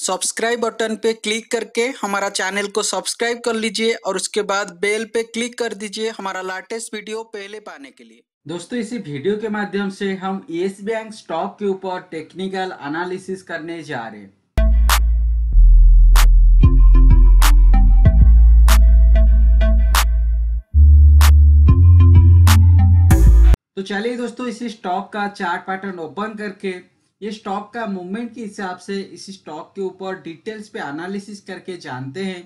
Subscribe button पे click करके हमारा चैनल को सब्सक्राइब कर लीजिए और उसके बाद बेल पे क्लिक कर दीजिए हमारा लेटेस्ट वीडियो पहले पाने के लिए। दोस्तों, इसी वीडियो के माध्यम से हम येस बैंक स्टॉक के ऊपर टेक्निकल एनालिसिस करने जा रहे हैं। तो चलिए दोस्तों, इसी स्टॉक का चार्ट पैटर्न ओपन करके ये स्टॉक का मूवमेंट के हिसाब से इस स्टॉक के ऊपर डिटेल्स पे एनालिसिस करके जानते हैं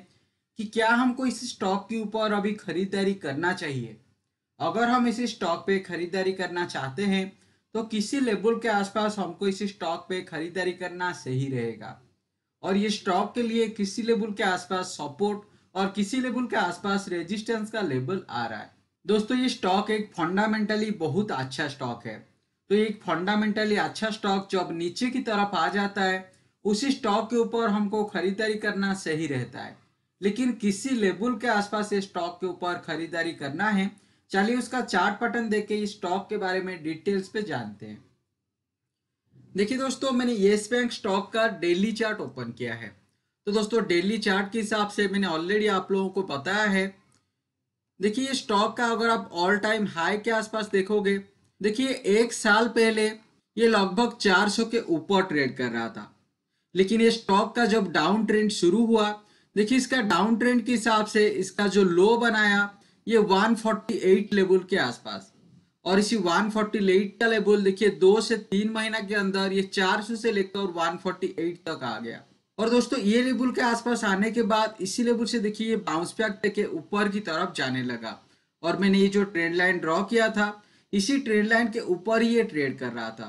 कि क्या हमको इस स्टॉक के ऊपर अभी खरीदारी करना चाहिए। अगर हम इस स्टॉक पे खरीदारी करना चाहते हैं तो किसी लेवल के आसपास हमको इस स्टॉक पे खरीदारी करना सही रहेगा और ये स्टॉक के लिए किसी लेवल के आसपास सपोर्ट और किसी लेवल के आसपास रेजिस्टेंस का लेवल आ रहा है। दोस्तों, ये स्टॉक एक फंडामेंटली बहुत अच्छा स्टॉक है। तो एक फंडामेंटली अच्छा स्टॉक जब नीचे की तरफ आ जाता है उसी स्टॉक के ऊपर हमको खरीदारी करना सही रहता है, लेकिन किसी लेवल के आसपास इस स्टॉक के ऊपर खरीदारी करना है। चलिए उसका चार्ट पैटर्न देख के इस स्टॉक के बारे में डिटेल्स पे जानते हैं। देखिए दोस्तों, मैंने येस बैंक स्टॉक का डेली चार्ट ओपन किया है। तो दोस्तों, डेली चार्ट के हिसाब से मैंने ऑलरेडी आप लोगों को बताया है। देखिए, ये स्टॉक का अगर आप ऑल टाइम हाई के आसपास देखोगे, देखिए एक साल पहले ये लगभग 400 के ऊपर ट्रेड कर रहा था, लेकिन ये स्टॉक का जब डाउन ट्रेंड शुरू हुआ, देखिए इसका डाउन ट्रेंड के हिसाब से इसका जो लो बनाया ये 148 लेवल के आसपास, और इसी 148 का लेवल देखिए 2 से 3 महीना के अंदर ये 400 से लेकर 148 तक आ गया। और दोस्तों, ये लेवल के आसपास आने के बाद इसी लेवल से देखिए ये बाउंस बैक लेके ऊपर की तरफ जाने लगा, और मैंने ये जो ट्रेंड लाइन ड्रॉ किया था इसी ट्रेड लाइन के ऊपर ही ये ट्रेड कर रहा था।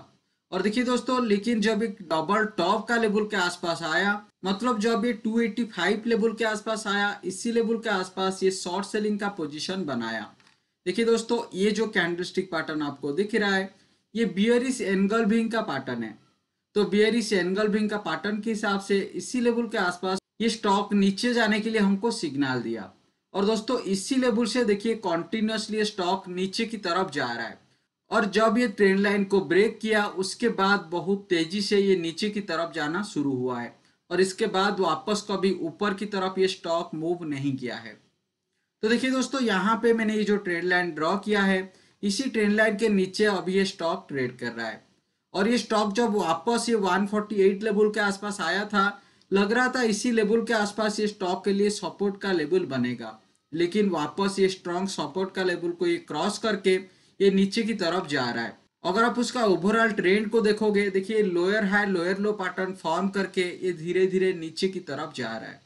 और देखिए दोस्तों, लेकिन जब एक डबल टॉप का लेवल के आसपास आया, मतलब जब ये 285 लेवल के आसपास आया, इसी लेवल के आसपास ये शॉर्ट सेलिंग का पोजीशन बनाया। देखिए दोस्तों, ये जो कैंडलस्टिक पैटर्न आपको दिख रहा है ये बियरिश एंगलविंग का पैटर्न है। तो बियरिश एंगलविंग का पैटर्न के हिसाब से इसी लेवल के आसपास ये स्टॉक नीचे जाने के लिए हमको सिग्नल दिया, और दोस्तों इसी लेवल से देखिए कॉन्टिन्यूसली स्टॉक नीचे की तरफ जा रहा है, और जब ये ट्रेंड लाइन को ब्रेक किया उसके बाद बहुत तेजी से ये नीचे की तरफ जाना शुरू हुआ है, और इसके बाद वापस कभी ऊपर की तरफ ये स्टॉक मूव नहीं किया है। तो देखिए दोस्तों, यहाँ पे मैंने ये जो ट्रेंड लाइन ड्रॉ किया है इसी ट्रेंड लाइन के नीचे अभी ये स्टॉक ट्रेड कर रहा है, और ये स्टॉक जब वापस ये 148 लेवल के आसपास आया था, लग रहा था इसी लेवल के आसपास ये स्टॉक के लिए सपोर्ट का लेवल बनेगा, लेकिन वापस ये स्ट्रॉन्ग सपोर्ट का लेवल को ये क्रॉस करके ये नीचे की तरफ जा रहा है। अगर आप उसका ओवरऑल ट्रेंड को देखोगे, देखिए lower high lower low pattern form करके ये धीरे धीरे नीचे की तरफ जा रहा है।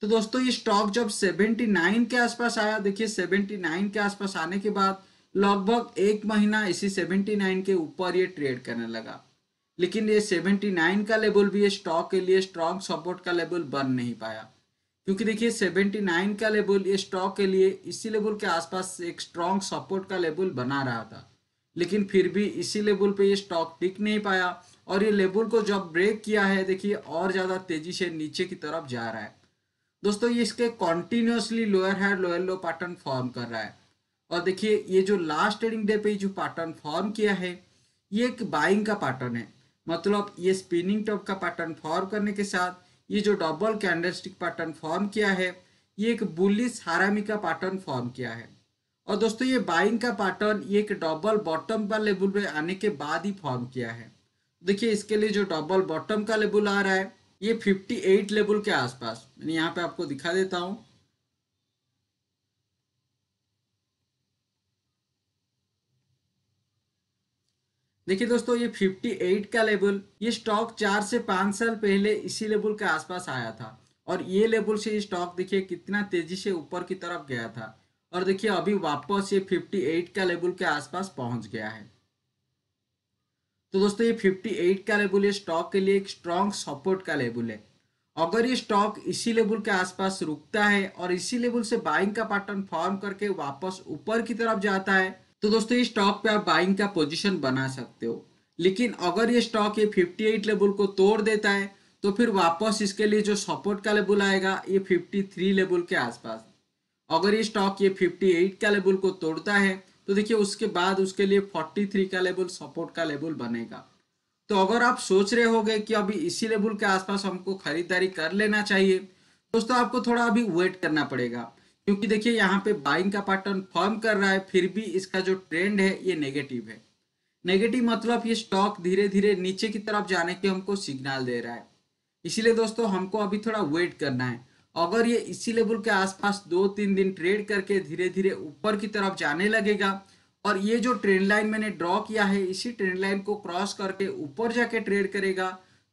तो दोस्तों, ये स्टॉक जब 79 के आसपास आया, देखिए 79 के आसपास आने के बाद लगभग एक महीना इसी 79 के ऊपर ये ट्रेड करने लगा, लेकिन ये 79 का लेवल भी ये स्टॉक के लिए स्ट्रॉन्ग सपोर्ट का लेवल बन नहीं पाया, क्योंकि देखिए 79 का लेवल ये स्टॉक के लिए इसी लेवल के आसपास एक स्ट्रॉन्ग सपोर्ट का लेवल बना रहा था, लेकिन फिर भी इसी लेवल पे ये स्टॉक टिक नहीं पाया, और ये लेवल को जब ब्रेक किया है देखिए और ज़्यादा तेजी से नीचे की तरफ जा रहा है। दोस्तों, ये इसके continuously lower high lower low pattern form कर रहा है, और देखिए ये जो लास्ट ट्रेडिंग डे पे जो पैटर्न फॉर्म किया है ये एक बाइंग का पैटर्न है, मतलब ये स्पिनिंग टॉप का पैटर्न फॉर्म करने के साथ ये जो डबल कैंडलस्टिक पैटर्न फॉर्म किया है ये एक बुलिश हारामी का पैटर्न फॉर्म किया है। और दोस्तों, ये बाइंग का पैटर्न ये एक डबल बॉटम का लेवल पे आने के बाद ही फॉर्म किया है। देखिए इसके लिए जो डबल बॉटम का लेवल आ रहा है ये 58 लेवल के आसपास, मैंने यहाँ पे आपको दिखा देता हूँ। देखिए दोस्तों, ये 58 का लेवल ये स्टॉक 4 से 5 साल पहले इसी लेवल के आसपास आया था, और ये लेवल से ये स्टॉक देखिए कितना तेजी से ऊपर की तरफ गया था, और देखिए अभी वापस ये 58 का लेवल के आसपास पहुंच गया है। तो दोस्तों, ये 58 का लेवल ये स्टॉक के लिए एक स्ट्रॉन्ग सपोर्ट का लेवल है। अगर ये स्टॉक इसी लेवल के आसपास रुकता है और इसी लेवल से बाइंग का पैटर्न फॉर्म करके वापस ऊपर की तरफ जाता है तो दोस्तों ये स्टॉक पे आप बाइंग का पोजीशन बना सकते हो, लेकिन अगर ये स्टॉक ये 58 लेवल को तोड़ देता है तो फिर वापस इसके लिए जो सपोर्ट का लेवल आएगा ये 53 लेवल के आसपास। अगर ये स्टॉक ये 58 का लेवल को तोड़ता है तो देखिए उसके बाद उसके लिए 43 का लेवल सपोर्ट का लेवल बनेगा। तो अगर आप सोच रहे होंगे कि अभी इसी लेवल के आसपास हमको खरीदारी कर लेना चाहिए दोस्तों, आपको थोड़ा अभी वेट करना पड़ेगा, क्योंकि देखिए यहाँ पे बाइंग का पैटर्न फॉर्म कर रहा है, फिर भी इसका जो ट्रेंड है ये नेगेटिव है। नेगेटिव मतलब ये स्टॉक धीरे धीरे नीचे की तरफ जाने के हमको सिग्नल दे रहा है, इसीलिए दोस्तों हमको अभी थोड़ा वेट करना है। अगर ये इसी लेवल के आसपास 2-3 दिन ट्रेड करके धीरे धीरे ऊपर की तरफ जाने लगेगा और ये जो ट्रेंड लाइन मैंने ड्रॉ किया है इसी ट्रेंड लाइन को क्रॉस करके ऊपर जाके ट्रेड करेगा,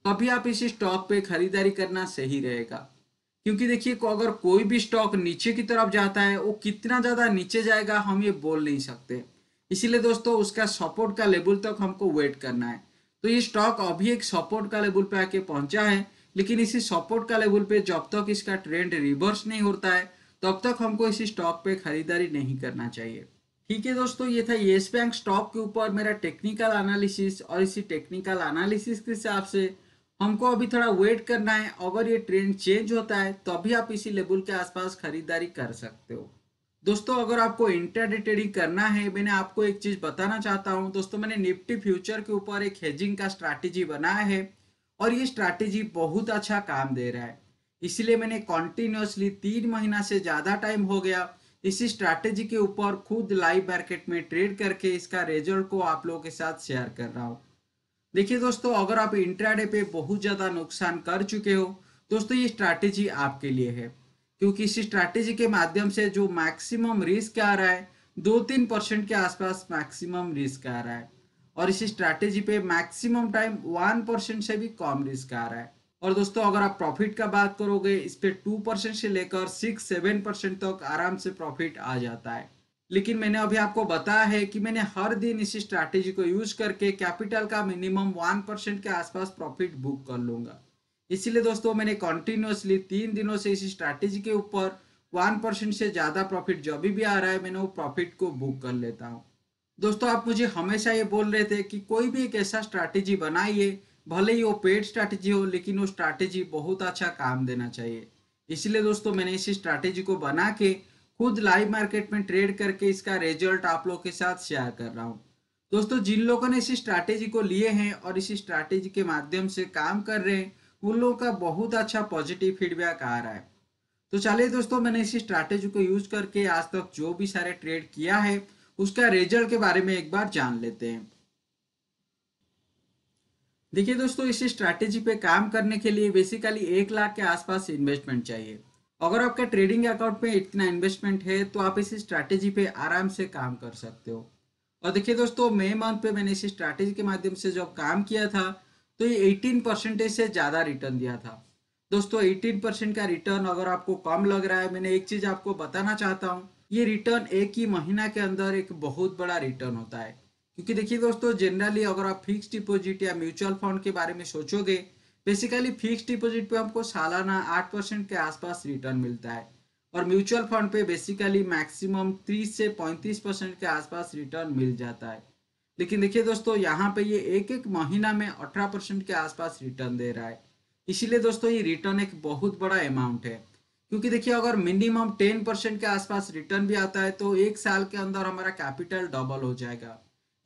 तभी आप इसी स्टॉक पे खरीदारी करना सही रहेगा। क्योंकि देखिए अगर कोई भी स्टॉक नीचे की तरफ जाता है वो कितना ज़्यादा नीचे जाएगा हम ये बोल नहीं सकते, इसीलिए दोस्तों उसका सपोर्ट का लेवल तक हमको वेट करना है। तो ये स्टॉक अभी एक सपोर्ट का लेवल पे आके पहुंचा है, लेकिन इसी सपोर्ट का लेवल पे जब तक इसका ट्रेंड रिवर्स नहीं होता है तब तक हमको इसी स्टॉक पे खरीदारी नहीं करना चाहिए। ठीक है दोस्तों, ये था येस बैंक स्टॉक के ऊपर मेरा टेक्निकल एनालिसिस, और इसी टेक्निकल एनालिसिस के हिसाब से हमको अभी थोड़ा वेट करना है। अगर ये ट्रेंड चेंज होता है तभी आप इसी लेवल के आसपास खरीदारी कर सकते हो। दोस्तों अगर आपको इंट्राडे ट्रेडिंग करना है, मैंने आपको एक चीज़ बताना चाहता हूं दोस्तों, मैंने निफ्टी फ्यूचर के ऊपर एक हेजिंग का स्ट्रैटेजी बनाया है और ये स्ट्रैटेजी बहुत अच्छा काम दे रहा है, इसलिए मैंने कॉन्टिन्यूसली 3 महीना से ज़्यादा टाइम हो गया इसी स्ट्रैटेजी के ऊपर खुद लाइव मार्केट में ट्रेड करके इसका रिजल्ट को आप लोगों के साथ शेयर कर रहा हूँ। देखिए दोस्तों अगर आप इंट्राडे पे बहुत ज़्यादा नुकसान कर चुके हो दोस्तों, ये स्ट्रैटेजी आपके लिए है, क्योंकि इसी स्ट्रैटेजी के माध्यम से जो मैक्सिमम रिस्क आ रहा है 2-3% के आसपास मैक्सिमम रिस्क आ रहा है, और इसी स्ट्रैटेजी पे मैक्सिमम टाइम 1% से भी कम रिस्क आ रहा है। और दोस्तों अगर आप प्रॉफिट का बात करोगे इस पे 2% से लेकर 6-7% तक आराम से प्रॉफिट आ जाता है। लेकिन मैंने अभी आपको बताया है कि मैंने हर दिन इसी स्ट्रैटेजी को यूज करके कैपिटल का मिनिमम 1% के आसपास प्रॉफिट बुक कर लूँगा, इसीलिए दोस्तों मैंने कॉन्टिन्यूसली 3 दिनों से इसी स्ट्रैटेजी के ऊपर 1% से ज़्यादा प्रॉफिट जो भी आ रहा है मैंने वो प्रॉफिट को बुक कर लेता हूँ। दोस्तों आप मुझे हमेशा ये बोल रहे थे कि कोई भी एक ऐसा स्ट्रैटेजी बनाइए, भले ही वो पेड स्ट्रैटेजी हो, लेकिन वो स्ट्रैटेजी बहुत अच्छा काम देना चाहिए, इसलिए दोस्तों मैंने इसी स्ट्रैटेजी को बना के खुद लाइव मार्केट में ट्रेड करके इसका रिजल्ट आप लोगों के साथ शेयर कर रहा हूँ। दोस्तों जिन लोगों ने इसी स्ट्रैटेजी को लिए हैं और इसी स्ट्रैटेजी के माध्यम से काम कर रहे हैं उन लोगों का बहुत अच्छा पॉजिटिव फीडबैक आ रहा है। तो चलिए दोस्तों मैंने इसी स्ट्रैटेजी को यूज करके आज तक जो भी सारे ट्रेड किया है उसका रिजल्ट के बारे में एक बार जान लेते हैं। देखिए दोस्तों इसी स्ट्रैटेजी पे काम करने के लिए बेसिकली 1 लाख के आसपास इन्वेस्टमेंट चाहिए। अगर आपका ट्रेडिंग अकाउंट में इतना इन्वेस्टमेंट है तो आप इसी स्ट्रैटेजी पे आराम से काम कर सकते हो। और देखिए दोस्तों मई मंथ पे मैंने इसी स्ट्रैटेजी के माध्यम से जब काम किया था तो ये 18% से ज़्यादा रिटर्न दिया था। दोस्तों 18% का रिटर्न अगर आपको कम लग रहा है, मैंने एक चीज़ आपको बताना चाहता हूँ, ये रिटर्न एक ही महीना के अंदर एक बहुत बड़ा रिटर्न होता है। क्योंकि देखिए दोस्तों जनरली अगर आप फिक्स डिपॉजिट या म्यूचुअल फंड के बारे में सोचोगे, बेसिकली फिक्स डिपॉजिट पे हमको सालाना 8% के आसपास रिटर्न मिलता है और म्यूचुअल फंड पे बेसिकली मैक्सिमम 30 से 35% के आसपास रिटर्न मिल जाता है। लेकिन देखिए दोस्तों यहाँ पे ये एक महीना में 18% के आसपास रिटर्न दे रहा है, इसीलिए दोस्तों ये रिटर्न एक बहुत बड़ा अमाउंट है। क्योंकि देखिए अगर मिनिमम 10% के आसपास रिटर्न भी आता है तो 1 साल के अंदर हमारा कैपिटल डबल हो जाएगा,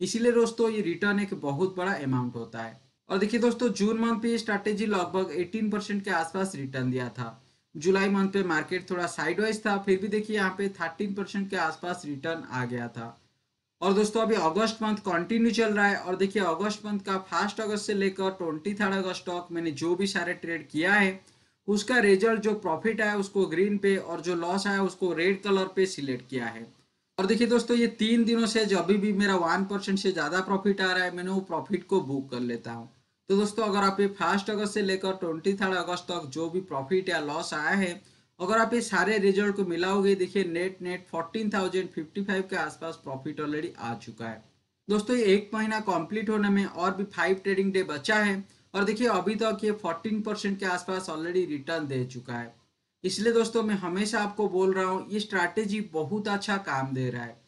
इसीलिए दोस्तों ये रिटर्न एक बहुत बड़ा अमाउंट होता है। और देखिए दोस्तों जून मंथ पे ये स्ट्रैटेजी लगभग 18% के आसपास रिटर्न दिया था। जुलाई मंथ पे मार्केट थोड़ा साइडवाइज था, फिर भी देखिए यहाँ पे 13% के आसपास रिटर्न आ गया था। और दोस्तों अभी अगस्त मंथ कंटिन्यू चल रहा है और देखिए अगस्त मंथ का 1 अगस्त से लेकर 23 अगस्त तक मैंने जो भी सारे ट्रेड किया है उसका रिजल्ट, जो प्रॉफिट आया उसको ग्रीन पे और जो लॉस आया उसको रेड कलर पे सिलेक्ट किया है। और देखिए दोस्तों ये 3 दिनों से जब भी मेरा 1% से ज़्यादा प्रॉफिट आ रहा है मैंने वो प्रॉफिट को बुक कर लेता हूँ। तो दोस्तों अगर आप ये 1 अगस्त से लेकर 23 अगस्त तक जो भी प्रॉफिट या लॉस आया है, अगर आप ये सारे रिजल्ट को मिलाओगे, देखिए नेट 14,055 के आसपास प्रॉफिट ऑलरेडी आ चुका है। दोस्तों ये 1 महीना कम्प्लीट होने में और भी 5 ट्रेडिंग डे बचा है और देखिए अभी तक ये 14% के आसपास ऑलरेडी रिटर्न दे चुका है, इसलिए दोस्तों मैं हमेशा आपको बोल रहा हूँ ये स्ट्रैटेजी बहुत अच्छा काम दे रहा है।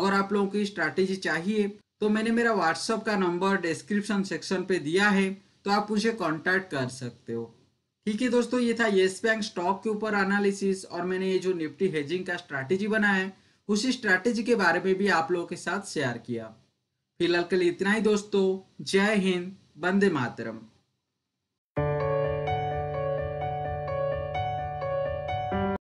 अगर आप लोगों की स्ट्रैटेजी चाहिए तो मैंने मेरा व्हाट्सएप का नंबर डिस्क्रिप्शन सेक्शन पे दिया है, तो आप मुझे कॉन्टैक्ट कर सकते हो। ठीक है दोस्तों, ये था येस बैंक स्टॉक के ऊपर एनालिसिस और मैंने ये जो निफ्टी हेजिंग का स्ट्रैटेजी बनाया है उसी स्ट्रैटेजी के बारे में भी आप लोगों के साथ शेयर किया। फिलहाल के लिए इतना ही दोस्तों, जय हिंद, वंदे मातरम।